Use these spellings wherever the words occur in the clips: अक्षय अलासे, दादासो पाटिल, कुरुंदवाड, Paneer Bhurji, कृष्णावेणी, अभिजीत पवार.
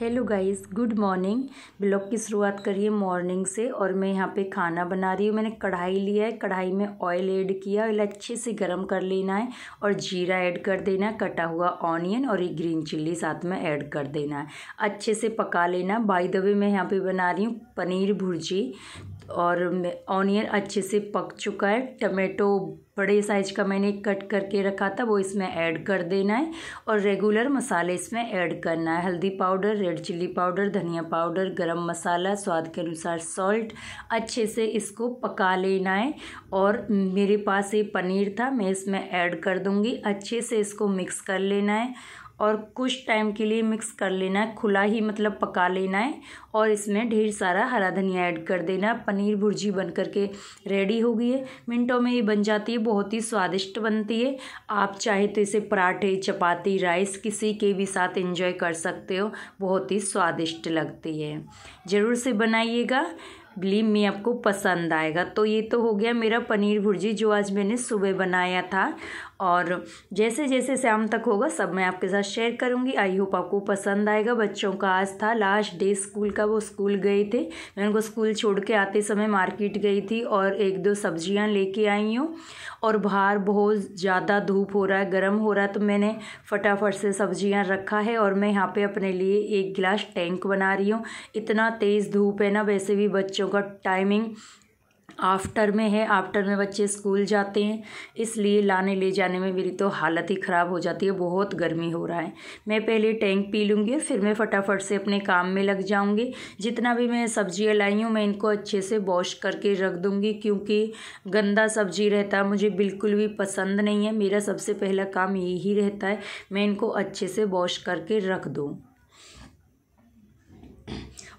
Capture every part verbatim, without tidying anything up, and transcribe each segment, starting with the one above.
Hello guys, good morning. Blog की शुरुआत करिए मॉर्निंग से। और मैं यहाँ पे खाना बना रही हूँ। मैंने कढ़ाई लिया है, कढ़ाई में ऑयल ऐड किया। ऑयल अच्छे से गर्म कर लेना है और जीरा ऐड कर देना है, कटा हुआ ऑनियन और ये ग्रीन चिल्ली साथ में ऐड कर देना है। अच्छे से पका लेना। बाय द वे मैं यहाँ पे बना रही हूँ पनीर भुर्जी। और ऑनियन अच्छे से पक चुका है। टमेटो बड़े साइज का मैंने कट करके रखा था, वो इसमें ऐड कर देना है। और रेगुलर मसाले इसमें ऐड करना है, हल्दी पाउडर, रेड चिल्ली पाउडर, धनिया पाउडर, गरम मसाला, स्वाद के अनुसार सॉल्ट। अच्छे से इसको पका लेना है। और मेरे पास ये पनीर था, मैं इसमें ऐड कर दूंगी। अच्छे से इसको मिक्स कर लेना है और कुछ टाइम के लिए मिक्स कर लेना है, खुला ही मतलब पका लेना है। और इसमें ढेर सारा हरा धनिया ऐड कर देना। पनीर भुर्जी बन करके रेडी हो गई है। मिनटों में ये बन जाती है, बहुत ही स्वादिष्ट बनती है। आप चाहे तो इसे पराठे, चपाती, राइस किसी के भी साथ एंजॉय कर सकते हो। बहुत ही स्वादिष्ट लगती है, ज़रूर से बनाइएगा। बिलीव मी, आपको पसंद आएगा। तो ये तो हो गया मेरा पनीर भुर्जी, जो आज मैंने सुबह बनाया था। और जैसे जैसे शाम तक होगा सब मैं आपके साथ शेयर करूंगी। आई होप आपको पसंद आएगा। बच्चों का आज था लास्ट डे स्कूल का, वो स्कूल गए थे। मैं उनको स्कूल छोड़ के आते समय मार्केट गई थी और एक दो सब्जियां लेके आई हूँ। और बाहर बहुत ज़्यादा धूप हो रहा है, गर्म हो रहा है, तो मैंने फटाफट से सब्जियाँ रखा है। और मैं यहाँ पर अपने लिए एक गिलास टैंक बना रही हूँ। इतना तेज़ धूप है ना। वैसे भी बच्चों का टाइमिंग आफ्टर में है, आफ्टर में बच्चे स्कूल जाते हैं, इसलिए लाने ले जाने में मेरी तो हालत ही ख़राब हो जाती है। बहुत गर्मी हो रहा है। मैं पहले टैंक पी लूँगी, फिर मैं फटाफट से अपने काम में लग जाऊँगी। जितना भी मैं सब्जियाँ लाई हूँ मैं इनको अच्छे से वॉश करके रख दूँगी, क्योंकि गंदा सब्जी रहता है, मुझे बिल्कुल भी पसंद नहीं है। मेरा सबसे पहला काम यही रहता है, मैं इनको अच्छे से वॉश करके रख दूँ।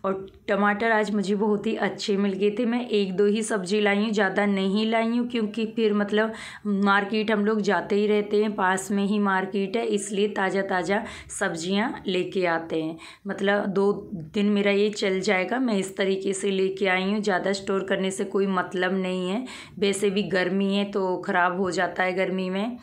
और टमाटर आज मुझे बहुत ही अच्छे मिल गए थे। मैं एक दो ही सब्ज़ी लाई हूँ, ज़्यादा नहीं लाई हूँ, क्योंकि फिर मतलब मार्केट हम लोग जाते ही रहते हैं, पास में ही मार्केट है, इसलिए ताज़ा ताज़ा सब्जियाँ लेके आते हैं। मतलब दो दिन मेरा ये चल जाएगा। मैं इस तरीके से लेके आई हूँ। ज़्यादा स्टोर करने से कोई मतलब नहीं है। वैसे भी गर्मी है तो ख़राब हो जाता है गर्मी में।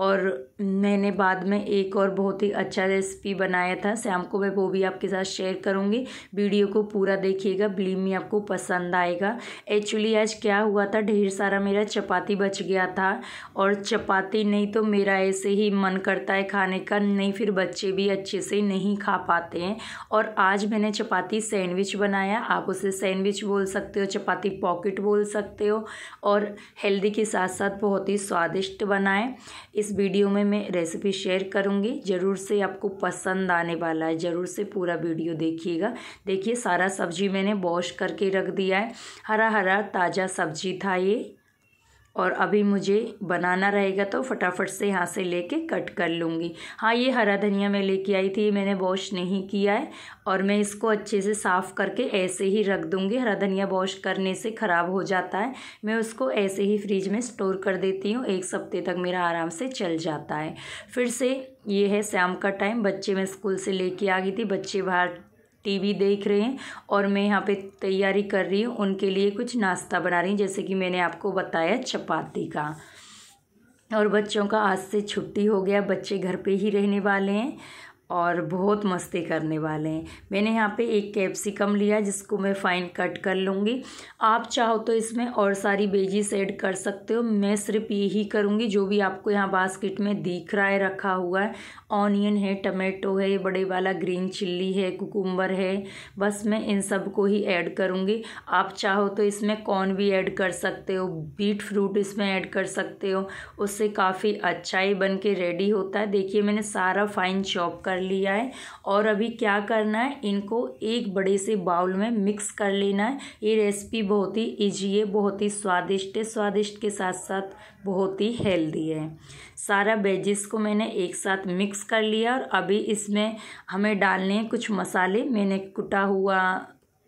और मैंने बाद में एक और बहुत ही अच्छा रेसिपी बनाया था शाम को, मैं वो भी आपके साथ शेयर करूंगी। वीडियो को पूरा देखिएगा, बिलीव मी आपको पसंद आएगा। एक्चुअली आज क्या हुआ था, ढेर सारा मेरा चपाती बच गया था। और चपाती नहीं तो मेरा ऐसे ही मन करता है खाने का, नहीं फिर बच्चे भी अच्छे से नहीं खा पाते हैं। और आज मैंने चपाती सैंडविच बनाया। आप उसे सैंडविच बोल सकते हो, चपाती पॉकेट बोल सकते हो। और हेल्दी के साथ साथ बहुत ही स्वादिष्ट बनाए। इस इस वीडियो में मैं रेसिपी शेयर करूंगी, ज़रूर से आपको पसंद आने वाला है। ज़रूर से पूरा वीडियो देखिएगा। देखिए सारा सब्जी मैंने वॉश करके रख दिया है, हरा हरा ताज़ा सब्जी था ये। और अभी मुझे बनाना रहेगा तो फटाफट से यहाँ से लेके कट कर लूँगी। हाँ, ये हरा धनिया मैं लेके आई थी, मैंने वॉश नहीं किया है। और मैं इसको अच्छे से साफ़ करके ऐसे ही रख दूँगी। हरा धनिया वॉश करने से ख़राब हो जाता है। मैं उसको ऐसे ही फ्रिज में स्टोर कर देती हूँ, एक हफ्ते तक मेरा आराम से चल जाता है। फिर से ये है शाम का टाइम, बच्चे मैं स्कूल से लेके आ गई थी, बच्चे बाहर टीवी देख रहे हैं और मैं यहाँ पे तैयारी कर रही हूँ, उनके लिए कुछ नाश्ता बना रही हूँ, जैसे कि मैंने आपको बताया चपाती का। और बच्चों का आज से छुट्टी हो गया, बच्चे घर पे ही रहने वाले हैं और बहुत मस्ती करने वाले हैं। मैंने यहाँ पे एक कैप्सिकम लिया, जिसको मैं फाइन कट कर लूँगी। आप चाहो तो इसमें और सारी वेजीज ऐड कर सकते हो, मैं सिर्फ यही करूँगी जो भी आपको यहाँ बास्केट में दिख रहा है रखा हुआ है। ऑनियन है, टमाटो है, बड़े वाला ग्रीन चिल्ली है, कुकुम्बर है, बस मैं इन सब को ही ऐड करूँगी। आप चाहो तो इसमें कॉर्न भी ऐड कर सकते हो, बीट फ्रूट इसमें ऐड कर सकते हो, उससे काफ़ी अच्छा ही बन के रेडी होता है। देखिए मैंने सारा फाइन चॉप कर लिया है। और अभी क्या करना है, इनको एक बड़े से बाउल में मिक्स कर लेना है। ये रेसिपी बहुत ही इजी है, बहुत ही स्वादिष्ट है, स्वादिष्ट के साथ साथ बहुत ही हेल्दी है। सारा वेजिस को मैंने एक साथ मिक्स कर लिया। और अभी इसमें हमें डालने हैं कुछ मसाले। मैंने कुटा हुआ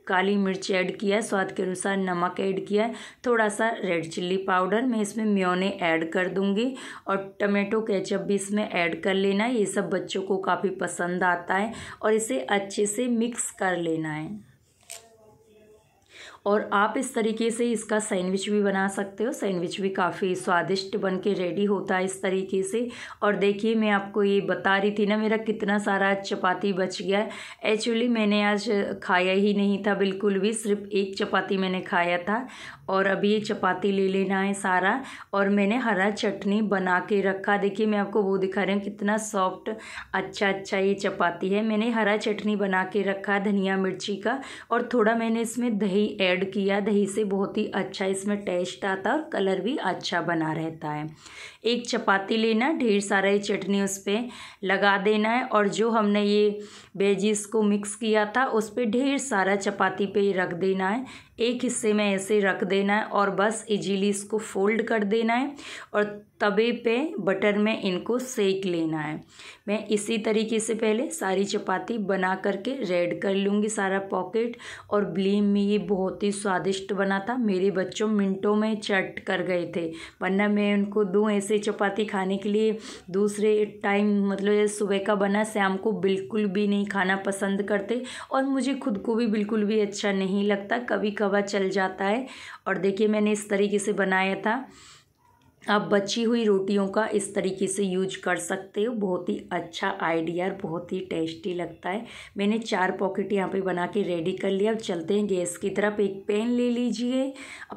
काली मिर्च ऐड किया है, स्वाद के अनुसार नमक ऐड किया है, थोड़ा सा रेड चिल्ली पाउडर, मैं इसमें मेयोने ऐड कर दूंगी। और टमाटो केचप भी इसमें ऐड कर लेना है, ये सब बच्चों को काफ़ी पसंद आता है। और इसे अच्छे से मिक्स कर लेना है। और आप इस तरीके से इसका सैंडविच भी बना सकते हो। सैंडविच भी काफ़ी स्वादिष्ट बन के रेडी होता है इस तरीके से। और देखिए मैं आपको ये बता रही थी ना, मेरा कितना सारा चपाती बच गया है। एक्चुअली मैंने आज खाया ही नहीं था बिल्कुल भी, सिर्फ एक चपाती मैंने खाया था। और अभी ये चपाती ले लेना है सारा। और मैंने हरा चटनी बना के रखा, देखिए मैं आपको वो दिखा रही हूँ, कितना सॉफ्ट अच्छा अच्छा ये चपाती है। मैंने हरा चटनी बना के रखा धनिया मिर्ची का, और थोड़ा मैंने इसमें दही ऐड किया। दही से बहुत ही अच्छा इसमें टेस्ट आता है और कलर भी अच्छा बना रहता है। एक चपाती लेना, ढेर सारा ये चटनी उस पर लगा देना है। और जो हमने ये वेजीज को मिक्स किया था उस पर ढेर सारा चपाती पे रख देना है। एक हिस्से में ऐसे रख देना है और बस इजीली इसको फोल्ड कर देना है। और तवे पे बटर में इनको सेक लेना है। मैं इसी तरीके से पहले सारी चपाती बना करके रेड कर लूँगी सारा पॉकेट। और ब्लीम में ये बहुत ही स्वादिष्ट बना था, मेरे बच्चों मिनटों में चट कर गए थे। वरना मैं उनको दूँ ऐसे चपाती खाने के लिए दूसरे टाइम, मतलब सुबह का बना शाम को बिल्कुल भी नहीं खाना पसंद करते, और मुझे खुद को भी बिल्कुल भी अच्छा नहीं लगता, कभी कभार चल जाता है। और देखिए मैंने इस तरीके से बनाया था। आप बची हुई रोटियों का इस तरीके से यूज कर सकते हो, बहुत ही अच्छा आइडिया, बहुत ही टेस्टी लगता है। मैंने चार पॉकेट यहाँ पे बना के रेडी कर लिया। अब चलते हैं गैस की तरफ। एक पैन ले लीजिए,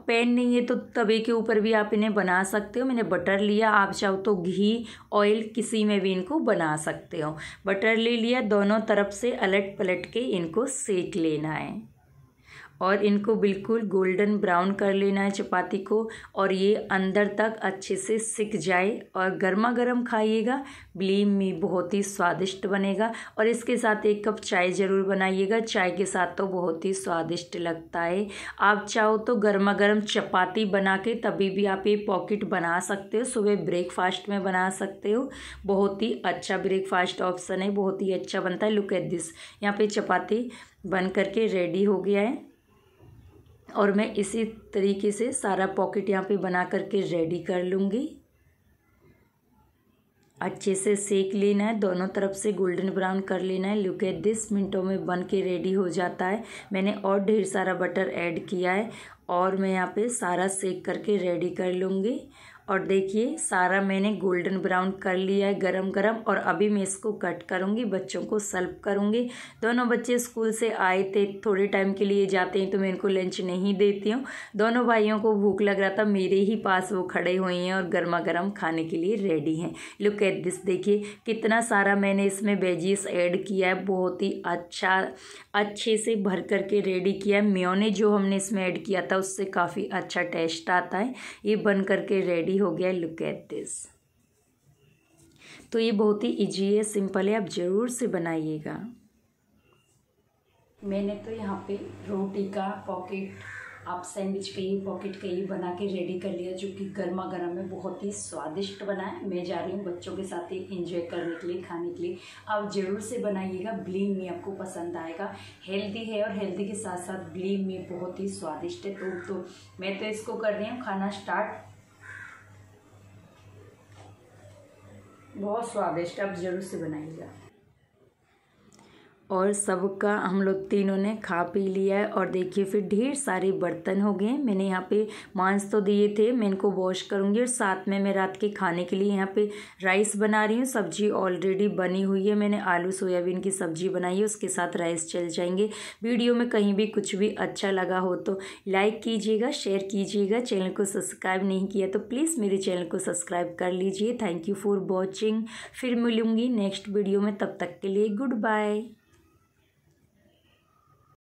पैन नहीं है तो तवे के ऊपर भी आप इन्हें बना सकते हो। मैंने बटर लिया, आप चाहो तो घी ऑयल किसी में भी इनको बना सकते हो। बटर ले लिया, दोनों तरफ से अलट पलट के इनको सेक लेना है और इनको बिल्कुल गोल्डन ब्राउन कर लेना है चपाती को, और ये अंदर तक अच्छे से सिक जाए। और गर्मा गर्म खाइएगा, ब्लीम में बहुत ही स्वादिष्ट बनेगा। और इसके साथ एक कप चाय ज़रूर बनाइएगा, चाय के साथ तो बहुत ही स्वादिष्ट लगता है। आप चाहो तो गर्मा गर्म चपाती बना के तभी भी आप ये पॉकेट बना सकते हो, सुबह ब्रेकफास्ट में बना सकते हो। बहुत ही अच्छा ब्रेकफास्ट ऑप्शन है, बहुत ही अच्छा बनता है। लुक एट दिस, यहाँ पर चपाती बन करके रेडी हो गया है। और मैं इसी तरीके से सारा पॉकेट यहाँ पे बना करके रेडी कर लूँगी। अच्छे से सेक लेना है, दोनों तरफ से गोल्डन ब्राउन कर लेना है। लुक एट दिस, मिनटों में बन के रेडी हो जाता है। मैंने और ढेर सारा बटर ऐड किया है और मैं यहाँ पे सारा सेक करके रेडी कर लूँगी। और देखिए सारा मैंने गोल्डन ब्राउन कर लिया है गरम गरम। और अभी मैं इसको कट करूँगी, बच्चों को सर्व करूँगी। दोनों बच्चे स्कूल से आए थे, थोड़े टाइम के लिए जाते हैं तो मैं इनको लंच नहीं देती हूँ। दोनों भाइयों को भूख लग रहा था, मेरे ही पास वो खड़े हुए हैं और गर्मा गर्म खाने के लिए रेडी हैं। लुक एट दिस, देखिए कितना सारा मैंने इसमें वेजीज ऐड किया है, बहुत ही अच्छा अच्छे से भर करके रेडी किया है। मेयोनेज़ जो हमने इसमें ऐड किया था उससे काफ़ी अच्छा टेस्ट आता है। ये बन करके रेडी हो गया, लुक एट दिस। तो ये बहुत ही इजी है, सिंपल है, आप जरूर से बनाइएगा। मैंने तो यहाँ पे रोटी का पॉकेट, आप सैंडविच के ही पॉकेट के ही बना के रेडी कर लिया, जो कि गर्मा गर्म में बहुत ही स्वादिष्ट बना है। मैं जा रही हूँ बच्चों के साथ ही एंजॉय करने के लिए, खाने के लिए। आप जरूर से बनाइएगा, ब्लीम में आपको पसंद आएगा। हेल्दी है और हेल्दी के साथ साथ ब्लीम में बहुत ही स्वादिष्ट है। तो, तो मैं तो इसको कर रही हूँ खाना स्टार्ट, बहुत स्वादिष्ट, आप जरूर से बनाइएगा। और सबका हम लोग तीनों ने खा पी लिया है। और देखिए फिर ढेर सारे बर्तन हो गए। मैंने यहाँ पे मांस तो दिए थे, मैं इनको वॉश करूँगी। और साथ में मैं रात के खाने के लिए यहाँ पे राइस बना रही हूँ। सब्जी ऑलरेडी बनी हुई है, मैंने आलू सोयाबीन की सब्जी बनाई है, उसके साथ राइस चल जाएंगे। वीडियो में कहीं भी कुछ भी अच्छा लगा हो तो लाइक कीजिएगा, शेयर कीजिएगा। चैनल को सब्सक्राइब नहीं किया तो प्लीज़ मेरे चैनल को सब्सक्राइब कर लीजिए। Thank you for watching. फिर मिलूँगी नेक्स्ट वीडियो में, तब तक के लिए गुड बाय।